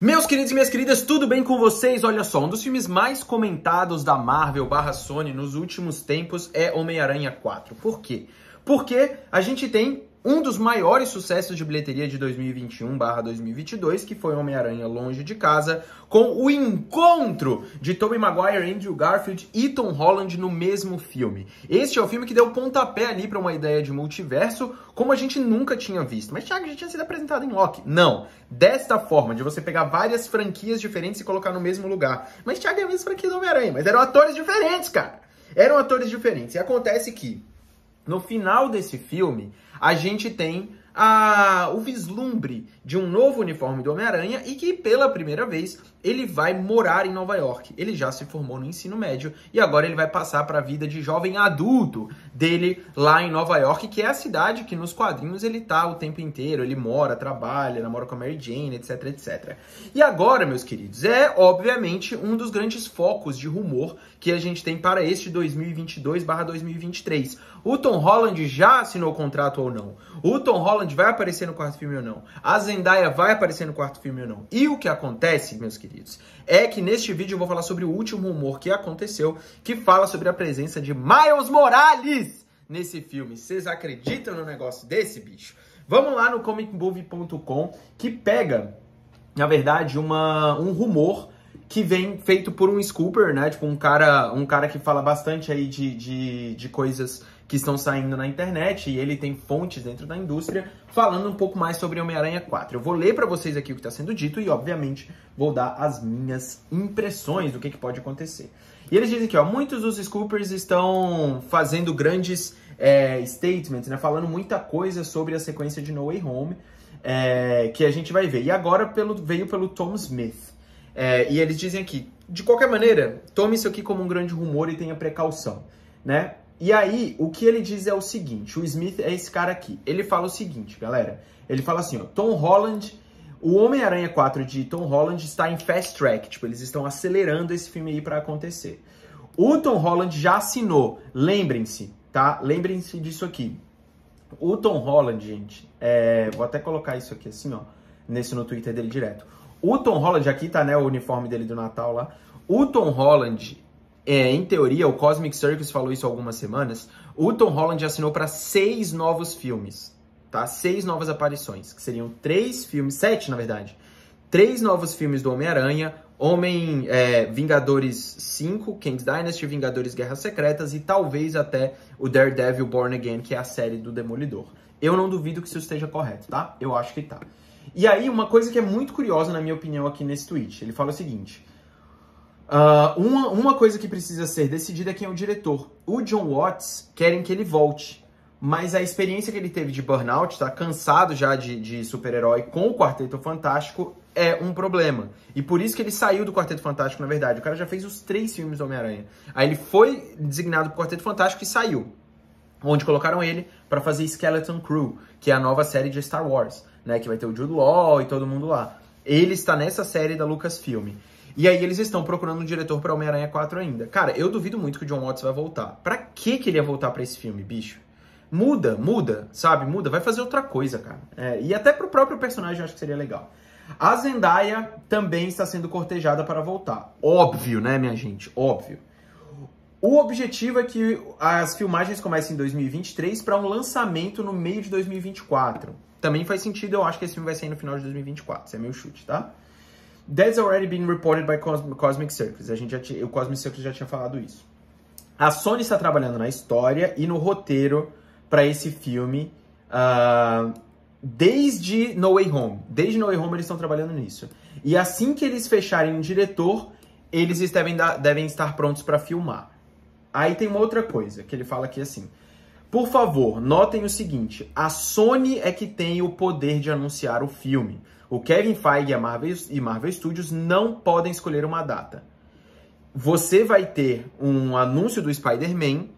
Meus queridos e minhas queridas, tudo bem com vocês? Olha só, um dos filmes mais comentados da Marvel/Sony nos últimos tempos é Homem-Aranha 4. Por quê? Porque a gente tem um dos maiores sucessos de bilheteria de 2021/2022, que foi Homem-Aranha Longe de Casa, com o encontro de Tobey Maguire, Andrew Garfield e Tom Holland no mesmo filme. Este é o filme que deu pontapé ali para uma ideia de multiverso, como a gente nunca tinha visto. Mas, Thiago, já tinha sido apresentado em Loki. Não. Desta forma, de você pegar várias franquias diferentes e colocar no mesmo lugar. Mas, Thiago, é a mesma franquia do Homem-Aranha. Mas eram atores diferentes, cara. Eram atores diferentes. E acontece que, no final desse filme, a gente tem o vislumbre de um novo uniforme do Homem-Aranha e que, pela primeira vez, ele vai morar em Nova York. Ele já se formou no ensino médio e agora ele vai passar para a vida de jovem adulto dele lá em Nova York, que é a cidade que nos quadrinhos ele tá o tempo inteiro. Ele mora, trabalha, namora com a Mary Jane, etc, etc. E agora, meus queridos, é obviamente um dos grandes focos de rumor que a gente tem para este 2022/2023. O Tom Holland já assinou o contrato ou não? O Tom Holland vai aparecer no quarto filme ou não? A Zendaya vai aparecer no quarto filme ou não? E o que acontece, meus queridos, é que neste vídeo eu vou falar sobre o último rumor que aconteceu, que fala sobre a presença de Miles Morales nesse filme. Vocês acreditam no negócio desse, bicho? Vamos lá no comicbook.com, que pega, na verdade, um rumor que vem feito por um scooper, né? Tipo, um cara que fala bastante aí de coisas que estão saindo na internet, e ele tem fontes dentro da indústria falando um pouco mais sobre Homem-Aranha 4. Eu vou ler pra vocês aqui o que tá sendo dito e, obviamente, vou dar as minhas impressões do que pode acontecer. E eles dizem aqui, ó, muitos dos scoopers estão fazendo grandes statements, né, falando muita coisa sobre a sequência de No Way Home, que a gente vai ver. E agora veio pelo Tom Smith. E eles dizem aqui, de qualquer maneira, tome isso aqui como um grande rumor e tenha precaução, né? E aí, o que ele diz é o seguinte, o Smith é esse cara aqui. Ele fala o seguinte, galera, ele fala assim, ó, Tom Holland, o Homem-Aranha 4 de Tom Holland está em fast track, tipo, eles estão acelerando esse filme aí pra acontecer. O Tom Holland já assinou, lembrem-se, tá? Lembrem-se disso aqui. O Tom Holland, gente, vou até colocar isso aqui assim, ó, no Twitter dele direto. O Tom Holland, aqui tá, né, o uniforme dele do Natal lá. O Tom Holland... em teoria, o Cosmic Circus falou isso há algumas semanas, o Tom Holland assinou para 6 novos filmes, tá? 6 novas aparições, que seriam 3 filmes, 7 na verdade, 3 novos filmes do Homem-Aranha, Vingadores 5, King's Dynasty, Vingadores Guerras Secretas e talvez até o Daredevil Born Again, que é a série do Demolidor. Eu não duvido que isso esteja correto, tá? Eu acho que tá. E aí, uma coisa que é muito curiosa, na minha opinião, aqui nesse tweet, ele fala o seguinte... Uma coisa que precisa ser decidida é quem é o diretor. O John Watts querem que ele volte, mas a experiência que ele teve de burnout, tá cansado já de super-herói com o Quarteto Fantástico, é um problema. E por isso que ele saiu do Quarteto Fantástico, na verdade. O cara já fez os 3 filmes do Homem-Aranha. Aí ele foi designado pro Quarteto Fantástico e saiu. Onde colocaram ele pra fazer Skeleton Crew, que é a nova série de Star Wars, né? Que vai ter o Jude Law e todo mundo lá. Ele está nessa série da Lucasfilm. E aí eles estão procurando um diretor pra Homem-Aranha 4 ainda. Cara, eu duvido muito que o John Watts vai voltar. Pra que ele ia voltar pra esse filme, bicho? Muda, sabe? Muda, vai fazer outra coisa, cara. E até pro próprio personagem eu acho que seria legal. A Zendaya também está sendo cortejada para voltar. Óbvio, né, minha gente? Óbvio. O objetivo é que as filmagens comecem em 2023 pra um lançamento no meio de 2024. Também faz sentido, eu acho que esse filme vai sair no final de 2024. Isso é meu chute, tá? That's already been reported by Cosmic Circus. O Cosmic Circus já tinha falado isso. A Sony está trabalhando na história e no roteiro para esse filme desde No Way Home. Desde No Way Home eles estão trabalhando nisso. E assim que eles fecharem um diretor, eles devem estar prontos para filmar. Aí tem uma outra coisa que ele fala aqui assim. Por favor, notem o seguinte. A Sony é que tem o poder de anunciar o filme. O Kevin Feige e Marvel Studios não podem escolher uma data. Você vai ter um anúncio do Spider-Man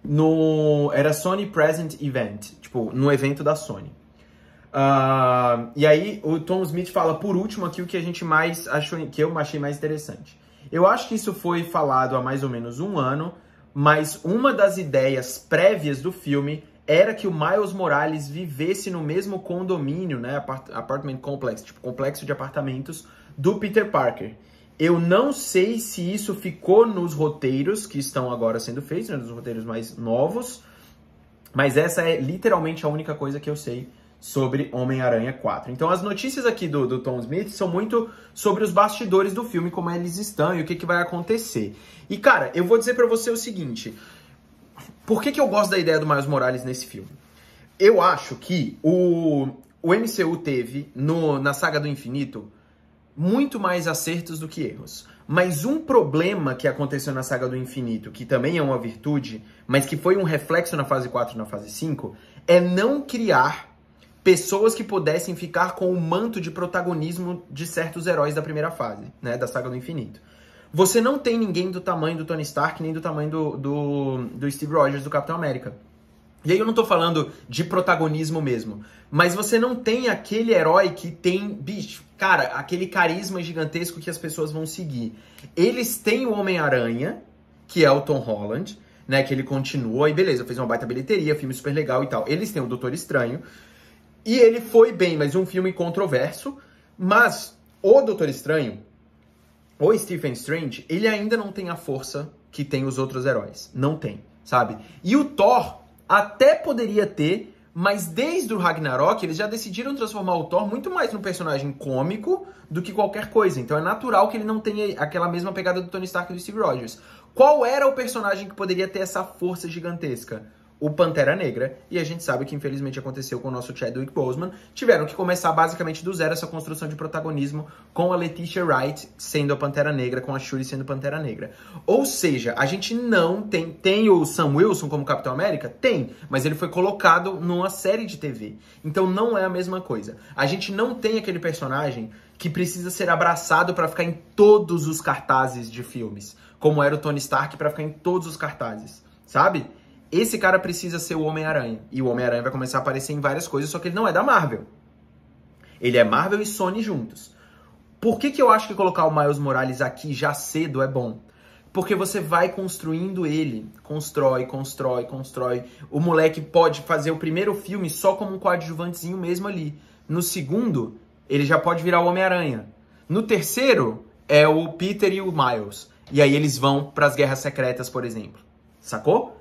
no... Era Sony Present Event. Tipo, no evento da Sony. E aí, o Tom Smith fala, por último, aqui o que a gente mais achou... Que eu achei mais interessante. Eu acho que isso foi falado há mais ou menos um ano, mas uma das ideias prévias do filme... era que o Miles Morales vivesse no mesmo condomínio, né, apartment complex, tipo, complexo de apartamentos do Peter Parker. Eu não sei se isso ficou nos roteiros que estão agora sendo feitos, né, nos roteiros mais novos, mas essa é literalmente a única coisa que eu sei sobre Homem-Aranha 4. Então as notícias aqui do Tom Smith são muito sobre os bastidores do filme, como eles estão e o que vai acontecer. E cara, eu vou dizer pra você o seguinte, por que eu gosto da ideia do Miles Morales nesse filme? Eu acho que o MCU teve, na Saga do Infinito, muito mais acertos do que erros. Mas um problema que aconteceu na Saga do Infinito, que também é uma virtude, mas que foi um reflexo na fase 4 e na fase 5, é não criar pessoas que pudessem ficar com o manto de protagonismo de certos heróis da primeira fase, né, da Saga do Infinito. Você não tem ninguém do tamanho do Tony Stark, nem do tamanho do Steve Rogers, do Capitão América. E aí eu não tô falando de protagonismo mesmo, mas você não tem aquele herói que tem, bicho, cara, aquele carisma gigantesco que as pessoas vão seguir. Eles têm o Homem-Aranha, que é o Tom Holland, né, que ele continua, e beleza, fez uma baita bilheteria, filme super legal e tal. Eles têm o Doutor Estranho, e ele foi bem, mas um filme controverso, mas o Doutor Estranho, o Stephen Strange, ele ainda não tem a força que tem os outros heróis, não tem, sabe? E o Thor até poderia ter, mas desde o Ragnarok eles já decidiram transformar o Thor muito mais num personagem cômico do que qualquer coisa. Então é natural que ele não tenha aquela mesma pegada do Tony Stark e do Steve Rogers. Qual era o personagem que poderia ter essa força gigantesca? O Pantera Negra, e a gente sabe que infelizmente aconteceu com o nosso Chadwick Boseman. Tiveram que começar basicamente do zero essa construção de protagonismo com a Letitia Wright sendo a Pantera Negra, com a Shuri sendo a Pantera Negra. Ou seja, a gente não tem... Tem o Sam Wilson como Capitão América? Tem, mas ele foi colocado numa série de TV. Então não é a mesma coisa. A gente não tem aquele personagem que precisa ser abraçado pra ficar em todos os cartazes de filmes, como era o Tony Stark pra ficar em todos os cartazes, sabe? Esse cara precisa ser o Homem-Aranha. E o Homem-Aranha vai começar a aparecer em várias coisas, só que ele não é da Marvel. Ele é Marvel e Sony juntos. Por que eu acho que colocar o Miles Morales aqui já cedo é bom? Porque você vai construindo ele. Constrói, constrói, constrói. O moleque pode fazer o primeiro filme só como um coadjuvantezinho mesmo ali. No segundo, ele já pode virar o Homem-Aranha. No terceiro, é o Peter e o Miles. E aí eles vão para as Guerras Secretas, por exemplo. Sacou?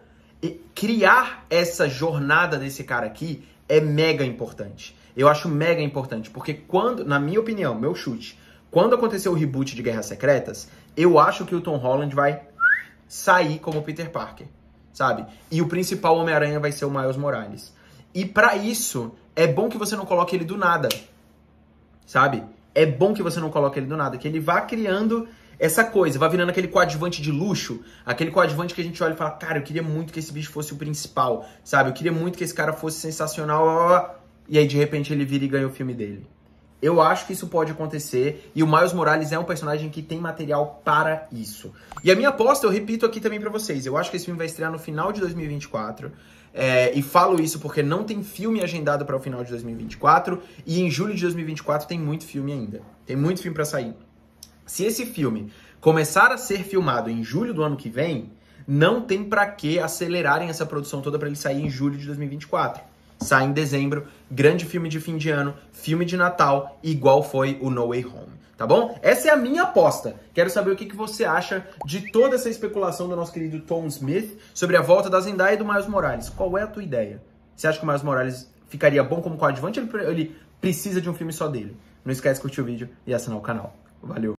E criar essa jornada desse cara aqui é mega importante. Eu acho mega importante, porque quando, na minha opinião, meu chute, quando aconteceu o reboot de Guerras Secretas, eu acho que o Tom Holland vai sair como Peter Parker, sabe? E o principal Homem-Aranha vai ser o Miles Morales. E pra isso, é bom que você não coloque ele do nada, sabe? É bom que você não coloque ele do nada, que ele vá criando essa coisa, vai virando aquele coadjuvante de luxo, aquele coadjuvante que a gente olha e fala, cara, eu queria muito que esse bicho fosse o principal, sabe? Eu queria muito que esse cara fosse sensacional, e aí de repente ele vira e ganha o filme dele. Eu acho que isso pode acontecer, e o Miles Morales é um personagem que tem material para isso. E a minha aposta, eu repito aqui também pra vocês, eu acho que esse filme vai estrear no final de 2024, e falo isso porque não tem filme agendado para o final de 2024, e em julho de 2024 tem muito filme ainda, tem muito filme pra sair. Se esse filme começar a ser filmado em julho do ano que vem, não tem pra que acelerarem essa produção toda pra ele sair em julho de 2024. Sai em dezembro, grande filme de fim de ano, filme de Natal, igual foi o No Way Home, tá bom? Essa é a minha aposta. Quero saber o que você acha de toda essa especulação do nosso querido Tom Smith sobre a volta da Zendaya e do Miles Morales. Qual é a tua ideia? Você acha que o Miles Morales ficaria bom como coadjuvante ou ele precisa de um filme só dele? Não esquece de curtir o vídeo e assinar o canal. Valeu!